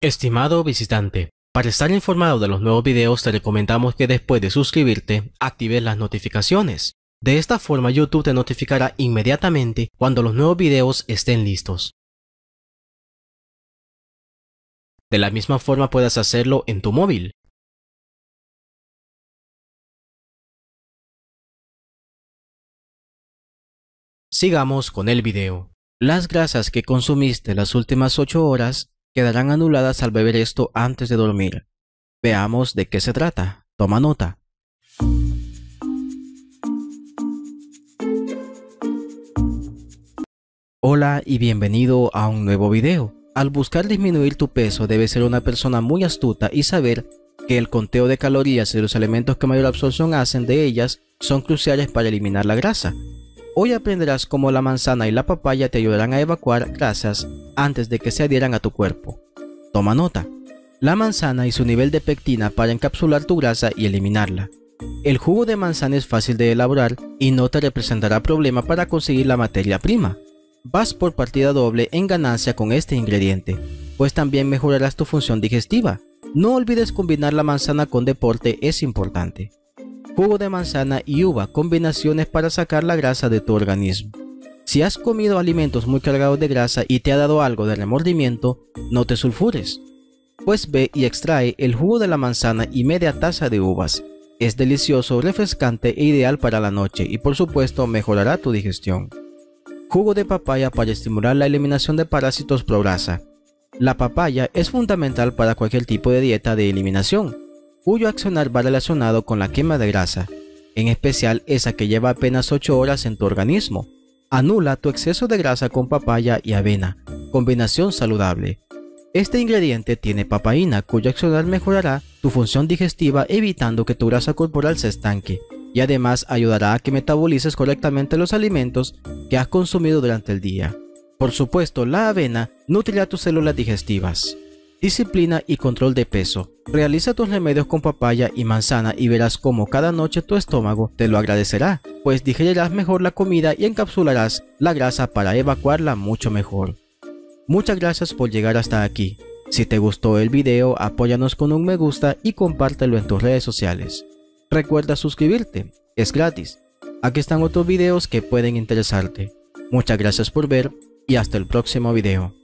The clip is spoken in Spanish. Estimado visitante, para estar informado de los nuevos videos te recomendamos que después de suscribirte, actives las notificaciones. De esta forma YouTube te notificará inmediatamente cuando los nuevos videos estén listos. De la misma forma puedes hacerlo en tu móvil. Sigamos con el video. Las grasas que consumiste las últimas 8 horas quedarán anuladas al beber esto antes de dormir. Veamos de qué se trata. Toma nota. Hola y bienvenido a un nuevo video. Al buscar disminuir tu peso debes ser una persona muy astuta y saber que el conteo de calorías y los alimentos que mayor absorción hacen de ellas son cruciales para eliminar la grasa. Hoy aprenderás cómo la manzana y la papaya te ayudarán a evacuar grasas antes de que se adhieran a tu cuerpo. Toma nota. La manzana y su nivel de pectina para encapsular tu grasa y eliminarla. El jugo de manzana es fácil de elaborar y no te representará problema para conseguir la materia prima. Vas por partida doble en ganancia con este ingrediente, pues también mejorarás tu función digestiva. No olvides combinar la manzana con deporte, es importante. Jugo de manzana y uva, combinaciones para sacar la grasa de tu organismo. Si has comido alimentos muy cargados de grasa y te ha dado algo de remordimiento, no te sulfures, pues ve y extrae el jugo de la manzana y media taza de uvas. Es delicioso, refrescante e ideal para la noche y por supuesto mejorará tu digestión. Jugo de papaya para estimular la eliminación de parásitos pro grasa. La papaya es fundamental para cualquier tipo de dieta de eliminación, cuyo accionar va relacionado con la quema de grasa, en especial esa que lleva apenas 8 horas en tu organismo. Anula tu exceso de grasa con papaya y avena, combinación saludable. Este ingrediente tiene papaína, cuyo accionar mejorará tu función digestiva evitando que tu grasa corporal se estanque y además ayudará a que metabolices correctamente los alimentos que has consumido durante el día. Por supuesto, la avena nutrirá tus células digestivas. Disciplina y control de peso. Realiza tus remedios con papaya y manzana y verás cómo cada noche tu estómago te lo agradecerá, pues digerirás mejor la comida y encapsularás la grasa para evacuarla mucho mejor. Muchas gracias por llegar hasta aquí. Si te gustó el video, apóyanos con un me gusta y compártelo en tus redes sociales. Recuerda suscribirte, es gratis. Aquí están otros videos que pueden interesarte. Muchas gracias por ver y hasta el próximo video.